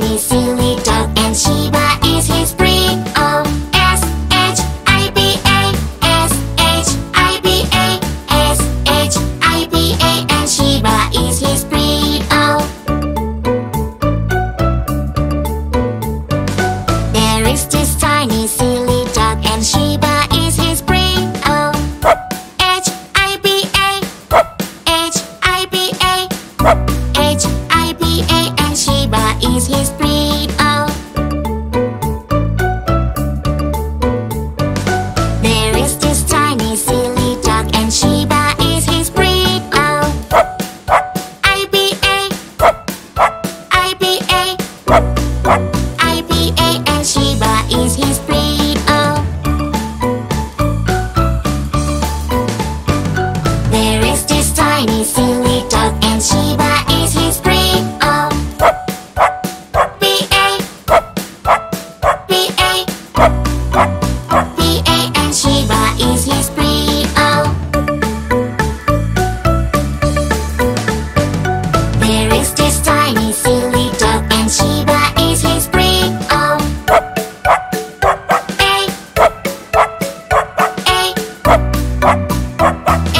tiny silly dog, and Shiba is his breed. O-S-H-I-B-A-S-H-I-B-A-S-H-I-B-A, and Shiba is his breed. Oh, there is this tiny silly dog, and Shiba is his breed. O-H-I-B-A-H-I-B-A, and Shiba is his breed. Oh, there is this tiny silly dog, and Shiba is his breed. O-I-B-A-I-B-A-I-B-A, and Shiba is his breed. Oh, there is this tiny silly dog, and Shiba is his breed. Oh, B-A, and Shiba is his breed. Oh, there is this tiny silly dog, and Shiba is his breed. Oh, A